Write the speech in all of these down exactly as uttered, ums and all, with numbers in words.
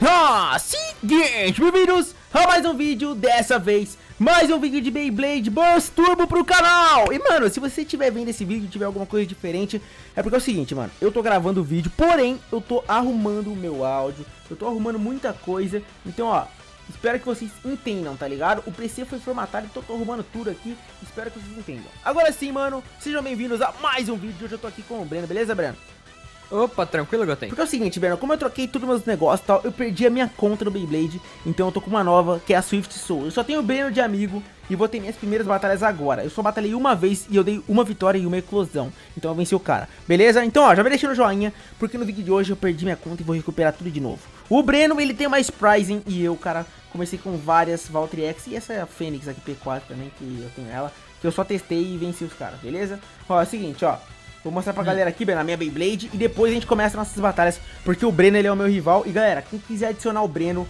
Ah, seguinte, bem-vindos a mais um vídeo, dessa vez, mais um vídeo de Beyblade Burst Turbo pro canal. E, mano, se você estiver vendo esse vídeo e tiver alguma coisa diferente, é porque é o seguinte, mano, eu tô gravando o vídeo, porém, eu tô arrumando o meu áudio, eu tô arrumando muita coisa, então, ó, espero que vocês entendam, tá ligado? O P C foi formatado, então tô arrumando tudo aqui, espero que vocês entendam. Agora sim, mano, sejam bem-vindos a mais um vídeo, hoje eu tô aqui com o Breno, beleza, Breno? Opa, tranquilo, Goten? Porque é o seguinte, Breno, como eu troquei todos os meus negócios e tal, eu perdi a minha conta no Beyblade, então eu tô com uma nova, que é a Swift Soul. Eu só tenho o Breno de amigo e vou ter minhas primeiras batalhas agora. Eu só batalhei uma vez e eu dei uma vitória e uma eclosão, então eu venci o cara, beleza? Então, ó, já vai deixando o joinha, porque no vídeo de hoje eu perdi minha conta e vou recuperar tudo de novo. O Breno, ele tem uma Spryzen e eu, cara, comecei com várias Valtryek e essa é a Fênix aqui, P quatro também, que eu tenho ela, que eu só testei e venci os caras, beleza? Ó, é o seguinte, ó. Vou mostrar pra galera aqui, Breno, a minha Beyblade. E depois a gente começa nossas batalhas, porque o Breno, ele é o meu rival. E galera, quem quiser adicionar o Breno,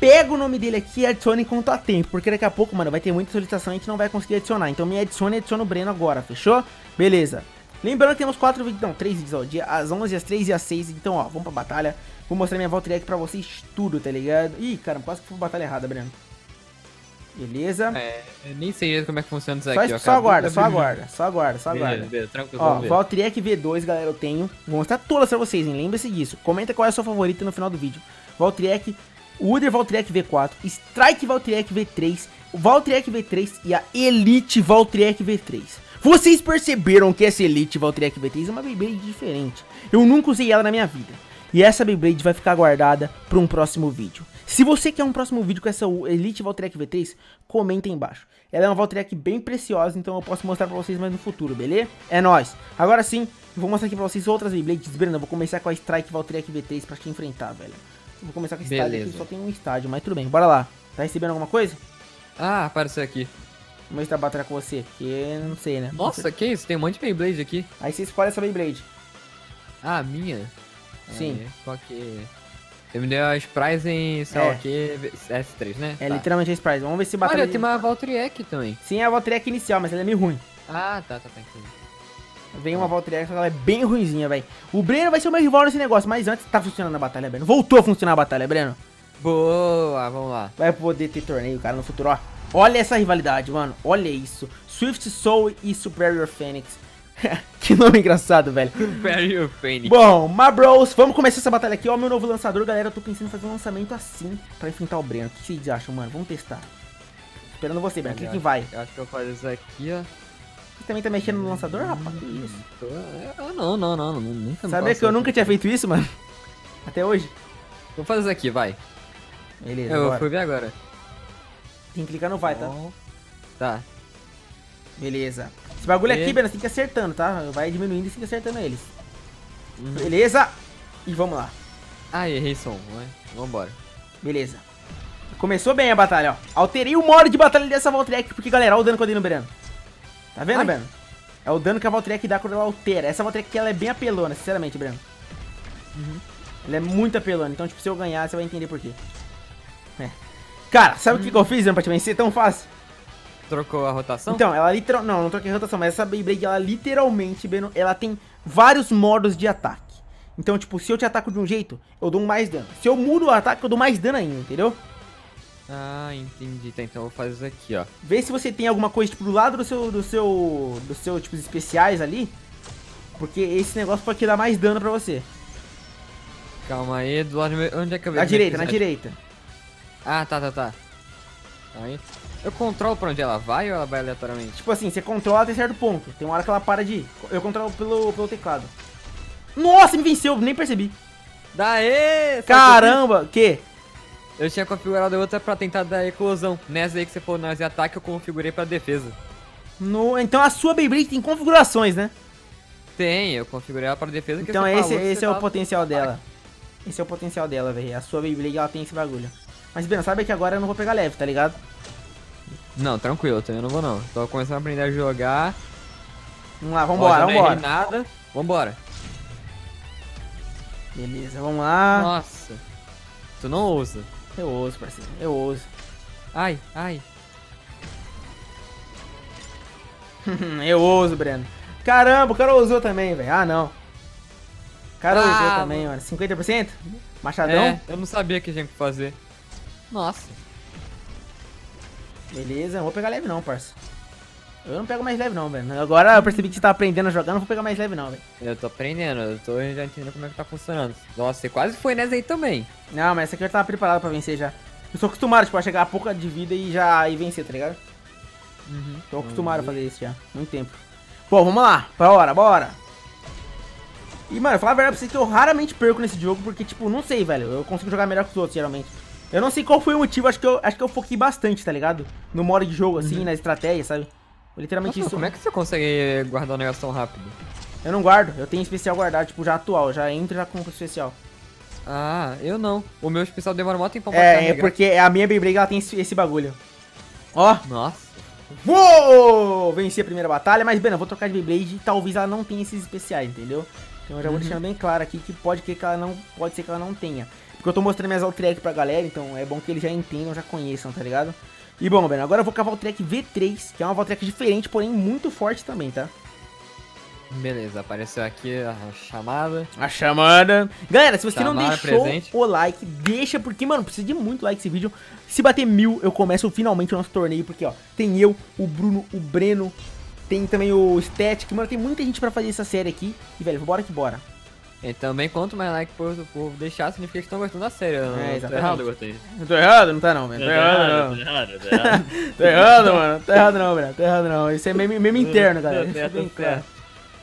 pega o nome dele aqui e adicione enquanto há tempo, porque daqui a pouco, mano, vai ter muita solicitação e a gente não vai conseguir adicionar. Então me adicione e adiciona o Breno agora, fechou? Beleza. Lembrando que temos quatro vídeos, não, três vídeos ao dia, às onze, às três e às seis. Então, ó, vamos pra batalha. Vou mostrar minha Valtryek pra vocês tudo, tá ligado? Ih, cara, quase que foi batalha errada, Breno. Beleza? É, eu nem sei como é que funciona isso aqui, ó. Só aguarda, só aguarda, só aguarda, só aguarda. Ó, Valtryek V dois, galera, eu tenho. Vou mostrar todas pra vocês, hein? Lembre-se disso. Comenta qual é a sua favorita no final do vídeo. Valtryek, Uder Valtryek V quatro, Strike Valtryek V três, Valtryek V três e a Elite Valtryek V três. Vocês perceberam que essa Elite Valtryek V três é uma Beyblade diferente. Eu nunca usei ela na minha vida. E essa Beyblade vai ficar guardada para um próximo vídeo. Se você quer um próximo vídeo com essa Elite Valtryek V três, comenta aí embaixo. Ela é uma Valtryek bem preciosa, então eu posso mostrar pra vocês mais no futuro, beleza? É nóis! Agora sim, eu vou mostrar aqui pra vocês outras Beyblades. Breno, eu vou começar com a Strike Valtryek V três pra te enfrentar, velho. Eu vou começar com a Static, que só tem um estádio, mas tudo bem, bora lá. Tá recebendo alguma coisa? Ah, apareceu aqui. Vamos ver se batalha com você, que não sei, né? Nossa, você... que isso? Tem um monte de Beyblade aqui. Aí você escolhe essa Beyblade. Ah, minha? Sim. É, só que... eu me dei a Spryzen, sei lá o que, S três, né? É, tá. Literalmente a Spryzen. Vamos ver se batalha... Olha, tem uma Valtryek também. Sim, é a Valtryek inicial, mas ela é meio ruim. Ah, tá, tá, tá. Vem uma Valtryek, só que ela é bem ruinzinha, velho. O Breno vai ser o meu rival nesse negócio, mas antes tá funcionando a batalha, Breno. Voltou a funcionar a batalha, Breno. Boa, vamos lá. Vai poder ter torneio, cara, no futuro, ó. Olha essa rivalidade, mano. Olha isso. Swift Soul e Superior Fênix. Que nome engraçado, velho. Bom, my bros, vamos começar essa batalha aqui. Ó, meu novo lançador, galera, eu tô pensando em fazer um lançamento assim pra enfrentar o Breno. O que vocês acham, mano? Vamos testar. Esperando você, Breno. O que que vai? Eu acho que eu faço isso aqui, ó. Você também tá mexendo no lançador, rapaz? Que isso? Eu não, não, não, não, nunca. Sabia que eu nunca tinha feito isso, mano? Até hoje. Vou fazer isso aqui, vai. Beleza, eu fui ver agora. Tem que clicar no vai, tá? Tá. Beleza. Esse bagulho aqui, Breno, você tem que ir acertando, tá? Vai diminuindo e fica acertando eles. Uhum. Beleza? E vamos lá. Ah, errei som. Vambora. Beleza. Começou bem a batalha, ó. Alterei o modo de batalha dessa Valtryek, porque, galera, olha o dano que eu dei no Breno. Tá vendo, ai, Breno? É o dano que a Valtryek dá quando ela altera. Essa Valtryek aqui, ela é bem apelona, sinceramente, Breno. Uhum. Ela é muito apelona, então, tipo, se eu ganhar, você vai entender por quê. É. Cara, sabe o uhum. que eu fiz, Breno, pra te vencer? Tão fácil. Trocou a rotação? Então, ela literal... Não, não troquei a rotação, mas essa Beyblade, ela literalmente, Breno, ela tem vários modos de ataque. Então, tipo, se eu te ataco de um jeito, eu dou mais dano. Se eu mudo o ataque, eu dou mais dano ainda, entendeu? Ah, entendi. Tá, então eu vou fazer isso aqui, ó. Vê se você tem alguma coisa, tipo, do lado do seu... do seu... do seu, tipo, especiais ali. Porque esse negócio pode dar mais dano pra você. Calma aí, do lado... onde é que eu vejo? Na direita, na direita. Ah, tá, tá, tá. Aí... eu controlo pra onde ela vai ou ela vai aleatoriamente? Tipo assim, você controla até certo ponto. Tem uma hora que ela para de ir. Eu controlo pelo, pelo teclado. Nossa, me venceu, nem percebi. Daê! Caramba, o que? Eu tinha configurado outra pra tentar dar eclosão. Nessa aí que você for nas ataque, eu configurei pra defesa. No, então a sua Beyblade tem configurações, né? Tem, eu configurei ela pra defesa. Então que esse, esse é o potencial dela. Esse é o potencial dela, velho. A sua Beyblade, ela tem esse bagulho. Mas, Breno, sabe que agora eu não vou pegar leve, tá ligado? Não, tranquilo, eu também não vou não. Tô começando a aprender a jogar. Vamos lá, vambora, ó, vambora. Não nada. Vambora. Beleza, vamos lá. Nossa. Tu não ousa. Eu ouso, parceiro. Eu ouso. Ai, ai. Eu ouso, Breno. Caramba, o cara ousou também, velho. Ah, não. Carol ah, eu também, mano. cinquenta por cento? Machadão? É, eu não sabia que tinha que fazer. Nossa. Beleza, não vou pegar leve não, parça. Eu não pego mais leve não, velho. Agora eu percebi que você tá aprendendo a jogar, não vou pegar mais leve não, velho. Eu tô aprendendo, eu tô já entendendo como é que tá funcionando. Nossa, você quase foi nessa aí também. Não, mas essa aqui eu já tava preparado pra vencer já. Eu sou acostumado, tipo, a chegar a pouca de vida e já e vencer, tá ligado? Uhum. Tô acostumado uhum. a fazer isso já, muito tempo. Bom, vamos lá, bora, bora. E, mano, eu falo a verdade pra vocês que eu raramente perco nesse jogo, porque, tipo, não sei, velho. Eu consigo jogar melhor que os outros, geralmente. Eu não sei qual foi o motivo, acho que eu, acho que eu foquei bastante, tá ligado? No modo de jogo, assim, uhum. na estratégia, sabe? Eu, literalmente Nossa, isso. Como é que você consegue guardar um negócio tão rápido? Eu não guardo, eu tenho especial guardado, tipo, já atual, já entro já com o especial. Ah, eu não. O meu especial demora mó tempo pra carregar. É, porque a minha Beyblade, ela tem esse, esse bagulho. Ó. Nossa. Uou! Venci a primeira batalha, mas, Breno, eu vou trocar de Beyblade e talvez ela não tenha esses especiais, entendeu? Então eu já vou uhum. deixando bem claro aqui que pode, que ela não, pode ser que ela não tenha. Porque eu tô mostrando minhas Valtryek pra galera, então é bom que eles já entendam, já conheçam, tá ligado? E bom, Breno, agora eu vou com a Valtryek V três, que é uma Valtryek diferente, porém muito forte também, tá? Beleza, apareceu aqui a chamada. A chamada. Galera, se você chamada, não deixou presente. o like, deixa, porque, mano, precisa de muito like esse vídeo. Se bater mil, eu começo finalmente o nosso torneio, porque, ó, tem eu, o Bruno, o Breno... Tem também o Static, mano, tem muita gente pra fazer essa série aqui. E, velho, bora que bora. E também, quanto mais like por povo deixar, significa que estão gostando da série. Eu não, é, exatamente. Tô errado, eu gostei. Eu tô errado? Não tá não, velho. Tô, tô errado, não. Errado, tô errado, tô errado, mano. Tô errado não, velho. Tô errado não. Isso é meme, meme interno, galera. Isso é bem claro.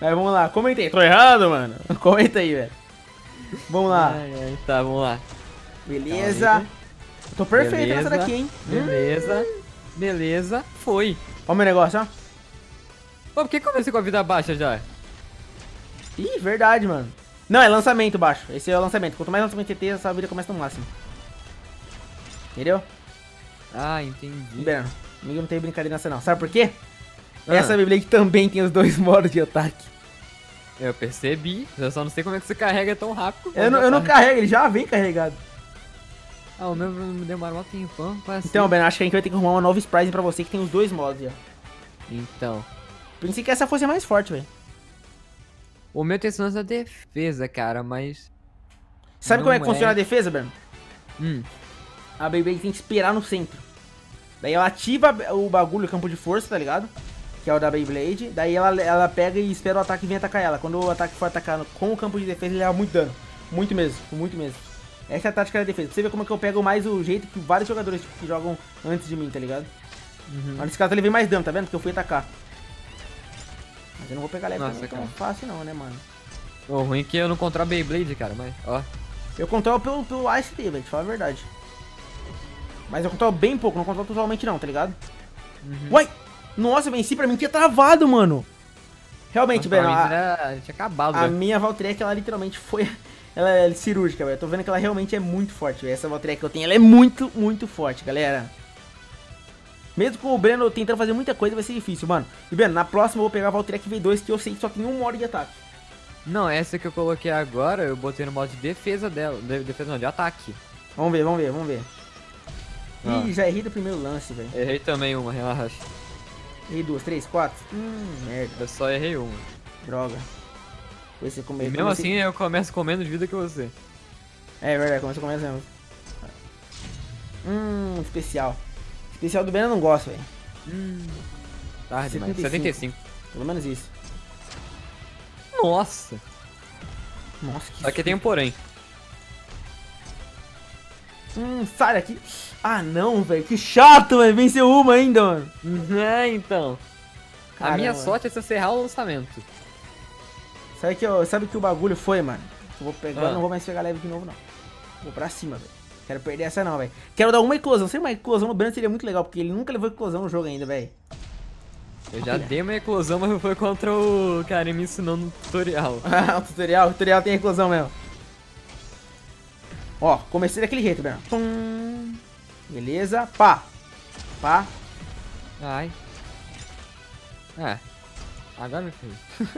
Mas vamos lá, comenta aí. Tô errado, mano? Comenta aí, velho. Vamos lá. Ai, ai, tá, vamos lá. Beleza. Calma, tô perfeito beleza. nessa daqui, hein. Beleza. Hum. Beleza. Foi. Olha o meu negócio, ó. Pô, por que comecei com a vida baixa já? Ih, verdade, mano. Não, é lançamento baixo. Esse é o lançamento. Quanto mais lançamento você tem, essa vida começa no máximo. Entendeu? Ah, entendi. Breno, comigo não tem brincadeira nessa não. Sabe por quê? Ah. Essa Beyblade também tem os dois modos de ataque. Eu percebi. Eu só não sei como é que você carrega tão rápido. Eu não, eu não carrego, ele já vem carregado. Ah, o meu demora um tempão. Então, Breno, acho que a gente vai ter que arrumar uma nova Spryzen pra você que tem os dois modos já. Então... Pensei que essa fosse mais forte, velho. O meu tem esse lance da defesa, cara, mas... Sabe como é que é. funciona a defesa, Breno? Hum. A Beyblade tem que esperar no centro. Daí ela ativa o bagulho, o campo de força, tá ligado? Que é o da Beyblade. Daí ela, ela pega e espera o ataque e vem atacar ela. Quando o ataque for atacar com o campo de defesa, ele leva muito dano. Muito mesmo, muito mesmo. Essa é a tática da defesa. Pra você ver como é que eu pego mais o jeito que vários jogadores tipo, que jogam antes de mim, tá ligado? Uhum. Mas nesse caso eu levei mais dano, tá vendo? Porque eu fui atacar. Mas eu não vou pegar leve Nossa, tão fácil não, né, mano? O ruim é que eu não controlo Beyblade, cara, mas, ó. Eu controlo pelo, pelo A S D, velho, te falar a verdade. Mas eu controlo bem pouco, não controlo totalmente não, tá ligado? Uhum. Uai! Nossa, eu venci, pra mim tinha travado, mano! Realmente, velho, a, tinha acabado, a minha Valtryek, ela literalmente foi... Ela é cirúrgica, velho, eu tô vendo que ela realmente é muito forte, velho. Essa Valtryek que eu tenho, ela é muito, muito forte, galera. Mesmo com o Breno tentando fazer muita coisa, vai ser difícil, mano. E, Breno, na próxima eu vou pegar a Valtryek V dois, que eu sei que só tem um modo de ataque. Não, essa que eu coloquei agora, eu botei no modo de defesa dela. De, defesa não, de ataque. Vamos ver, vamos ver, vamos ver. Ah. Ih, já errei do primeiro lance, velho. Errei também uma, relaxa. Errei duas, três, quatro. Hum, merda. Eu só errei uma. Droga. Você come... E mesmo comecei... assim, eu começo com menos vida que você. É, é verdade, começa com menos mesmo. Hum, especial. Especial do Breno eu não gosto, velho. Hum, tarde, mas setenta e cinco. Pelo menos isso. Nossa. Nossa, que... Só que tem um porém. Hum, sai daqui. Ah, não, velho. Que chato, velho. Venceu uma ainda, mano. É, então. Caramba. A minha sorte é se eu errar o lançamento. Sabe que, eu, sabe que o bagulho foi, mano? Eu vou pegar, ah. não vou mais pegar leve de novo, não. Vou pra cima, velho. Quero perder essa não, velho. Quero dar uma eclosão. Sem uma eclosão no Breno seria muito legal, porque ele nunca levou eclosão no jogo ainda, velho. Eu já Olha. dei uma eclosão, mas foi contra o cara e me ensinou no tutorial. Ah, o tutorial? O tutorial tem eclosão mesmo. Ó, comecei daquele jeito, Breno. Tum. Beleza. Pá. Pá. Ai. É. Agora me fez.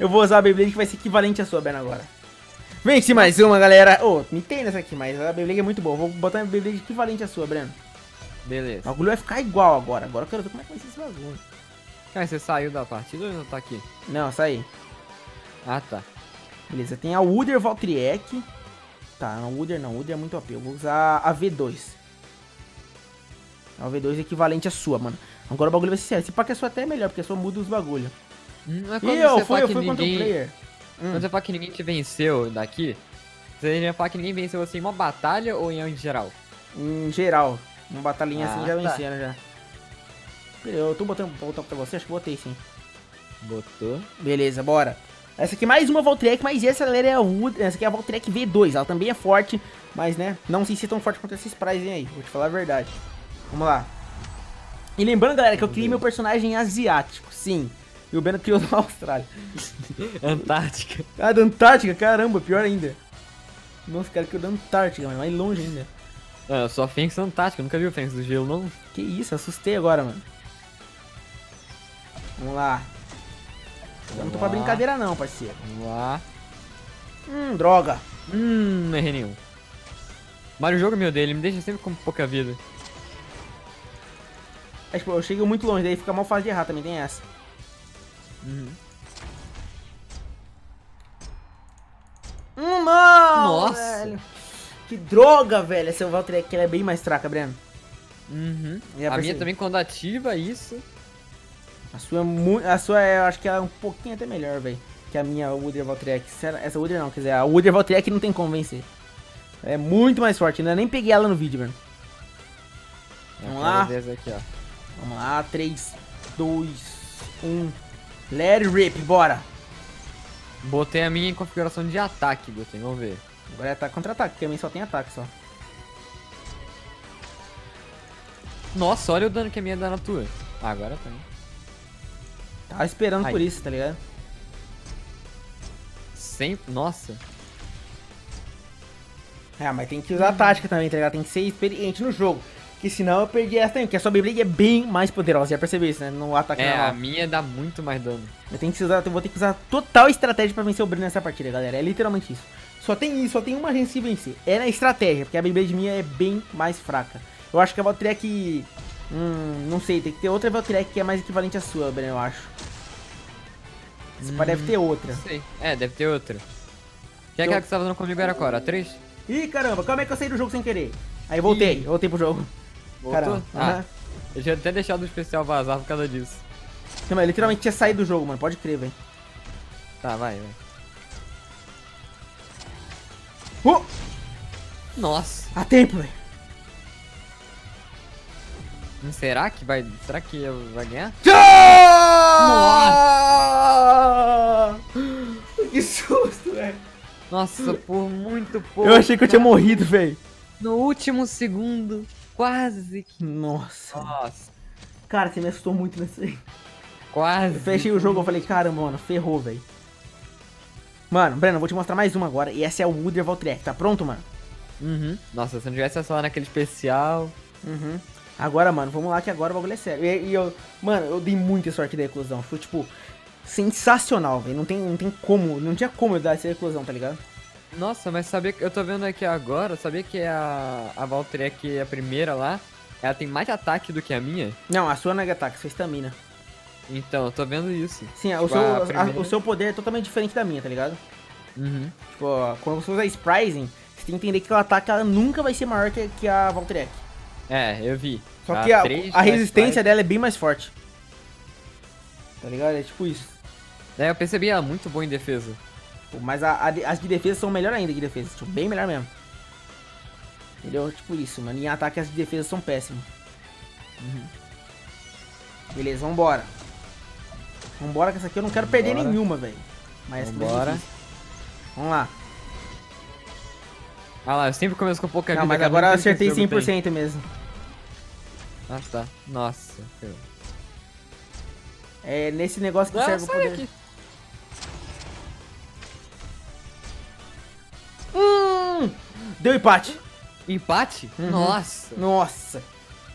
Eu vou usar a Beyblade que vai ser equivalente à sua, Breno, agora. Venci mais uma, galera. Ô, oh, me tem nessa aqui, mas a Beyblade é muito boa. Vou botar a Beyblade equivalente à sua, Breno. Beleza. O bagulho vai ficar igual agora. Agora eu quero ver como é que vai ser esse bagulho. Cara, você saiu da partida ou não tá aqui? Não, saí. Ah, tá. Beleza, tem a Wooder Valtryek. Tá, não, Wooder não, Wooder é muito O P. Eu vou usar a V dois. A V dois é equivalente à sua, mano. Agora o bagulho vai ser sério. Esse pack é sua até é melhor, porque a sua muda os bagulhos. Mas quando e eu, você foi, eu fui ninguém... contra o player. Hum. Quando você fala que ninguém te venceu daqui, você ia falar que ninguém venceu você em uma batalha ou em geral? Em geral. Uma batalhinha ah, assim já tá. vencendo já. Eu tô botando pra voltar pra você, acho que botei sim. Botou. Beleza, bora. Essa aqui mais uma Valtryek, mas essa galera é a Wood. Essa aqui é a Valtryek V dois, ela também é forte, mas né, não sei se é tão forte quanto esses Spryzen aí, vou te falar a verdade. Vamos lá. E lembrando, galera, que eu criei meu personagem asiático, sim. E o Breno criou na Austrália. Antártica. Ah, da Antártica? Caramba, pior ainda. Nossa, cara, que eu da Antártica, mas mais longe ainda. Ah, eu sou a Fênix da Antártica, eu nunca vi o Fênix do Gelo, não. Que isso, assustei agora, mano. Vamos lá. Eu não tô pra brincadeira não, parceiro. Vamos lá. Hum, droga. Hum, não errei nenhum. Mario jogo meu dele, me deixa sempre com pouca vida. É, tipo, eu chego muito longe, daí fica mal fácil de errar também, tem essa. Uhum. Hum, não! Nossa! Velho. Que droga, velho! Essa Valtryek é bem mais fraca, Breno. Uhum. Já a percebi. Minha também, quando ativa, isso. A sua é muito. A sua é, eu acho que ela é um pouquinho até melhor, velho. Que a minha Wooder Valtryek. Essa Wooder não, quer dizer, a Wooder Valtryek não tem como vencer. Ela é muito mais forte, ainda nem peguei ela no vídeo, velho. Vamos lá. Aqui, ó. Vamos lá, três, dois, um. Let it rip, bora! Botei a minha em configuração de ataque, botei, vamos ver. Agora é ataque contra ataque, porque a minha só tem ataque só. Nossa, olha o dano que a minha dá na tua. Ah, agora tá. Tava esperando Ai. por isso, tá ligado? Sempre. Nossa. É, mas tem que usar a tática também, tá ligado? Tem que ser experiente no jogo. Porque senão eu perdi essa também, porque a sua Beyblade é bem mais poderosa, já percebeu isso, né? No ataque É, normal. A minha dá muito mais dano. Eu tenho que usar, eu vou ter que usar total estratégia pra vencer o Bruno nessa partida, galera. É literalmente isso. Só tem isso, só tem uma chance de vencer. É na estratégia, porque a Beyblade minha é bem mais fraca. Eu acho que a Valtryek... Hum, não sei, tem que ter outra Valtryek que é mais equivalente à sua, Breno, eu acho. Esse hum, deve ter outra. Não sei. É, deve ter outra. Que é aquela que você tava fazendo comigo era agora, a três? Ih, caramba, como é que eu saí do jogo sem querer? Aí voltei, Ih. voltei pro jogo. Voltou? Caramba. Ah, uhum. Eu tinha até deixado o especial vazar por causa disso. Não, mas eu literalmente tinha saído do jogo, mano, pode crer, velho. Tá, vai, velho. Uh! Nossa. A tempo, velho. Será que vai. Será que vai ganhar? Nossa! Que susto, velho! Nossa, por muito pouco. Eu achei que eu tinha morrido, velho. No último segundo, quase que. Nossa. Nossa. Cara, você me assustou muito nessa aí. Quase. Eu fechei o jogo, eu falei, caramba, mano, ferrou, velho. Mano, Breno, eu vou te mostrar mais uma agora. E essa é o Wooder Valtryek. Tá pronto, mano? Uhum. Nossa, se não tivesse essa lá naquele especial. Uhum. Agora, mano, vamos lá que agora o bagulho é sério. E, e eu, mano, eu dei muita sorte da eclosão. Foi, tipo, sensacional, velho. Não tem, não tem como, não tinha como eu dar essa eclosão, tá ligado? Nossa, mas sabia que, eu tô vendo aqui agora, sabia que a, a Valtryek, a primeira lá, ela tem mais ataque do que a minha? Não, a sua não é ataque, a sua estamina. Então, eu tô vendo isso. Sim, tipo, o, seu, a primeira... a, o seu poder é totalmente diferente da minha, tá ligado? Uhum. Tipo, ó, quando você usa Spryzen, você tem que entender que o ataque ela nunca vai ser maior que, que a Valtryek. É, eu vi. Só a que a, a resistência dela é bem mais forte. Tá ligado? É tipo isso. É, eu percebi ela muito boa em defesa. Tipo, mas a, a, as de defesa são melhor ainda que de defesa. Tipo, bem melhor mesmo. Entendeu? Tipo isso, mano. Em ataque as de defesa são péssimas. Uhum. Beleza, vambora. Vambora que essa aqui eu não quero vambora. perder nenhuma, velho. Mas vambora. Vamos lá. Ah lá, eu sempre começo com pouca vida. Não, mas agora eu acertei cem por cento mesmo. Ah tá, nossa. É nesse negócio que serve o poder. Hum, deu empate. Empate? Uhum. Nossa. Nossa.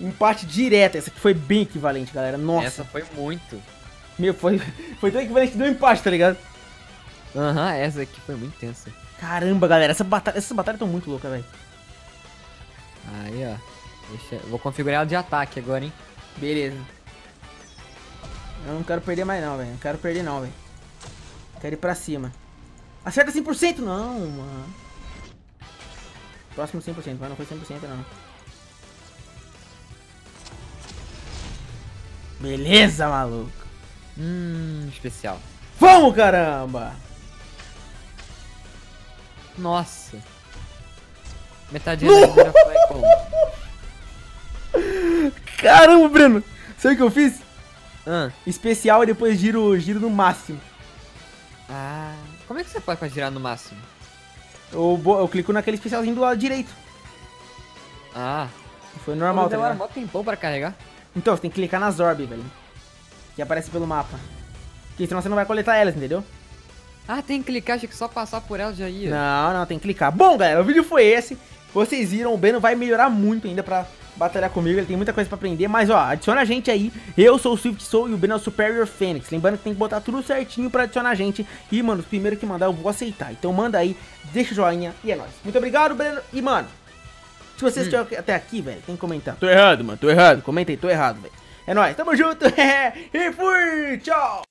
Empate direto. Essa aqui foi bem equivalente, galera. Nossa. Essa foi muito. Meu, foi, foi tão equivalente que deu empate, tá ligado? Aham, uhum, essa aqui foi muito intensa. Caramba, galera, essa batalha, essas batalhas estão muito loucas, velho. Aí, ó. Deixa, vou configurar ela de ataque agora, hein. Beleza. Eu não quero perder mais não, velho. Não quero perder não, velho. Quero ir pra cima. Acerta cem por cento! Não, mano. Próximo cem por cento, mas não foi cem por cento, não. Beleza, maluco. Hum, especial. Vamos, caramba! Nossa. Metade da vida foi como? Caramba, Breno! Sabe o que eu fiz? Ah. Especial e depois giro, giro no máximo. Ah. Como é que você faz pra girar no máximo? Eu, eu clico naquele especialzinho do lado direito. Ah. Foi normal, tá ligado? Demora um tempão pra carregar. Então, você tem que clicar nas orbes, velho. Que aparece pelo mapa. Porque senão você não vai coletar elas, entendeu? Ah, tem que clicar, achei que só passar por elas já ia. Não, não, tem que clicar. Bom, galera, o vídeo foi esse. Vocês viram, o Breno vai melhorar muito ainda pra batalhar comigo. Ele tem muita coisa pra aprender. Mas, ó, adiciona a gente aí. Eu sou o Swift Soul e o Breno é o Superior Fênix. Lembrando que tem que botar tudo certinho pra adicionar a gente. E, mano, o primeiro que mandar eu vou aceitar. Então manda aí, deixa o joinha e é nóis. Muito obrigado, Breno. E, mano, se vocês hum. estão até aqui, velho, tem que comentar. Tô errado, mano, tô errado. Comenta aí, tô errado, velho. É nóis, tamo junto. E fui, tchau.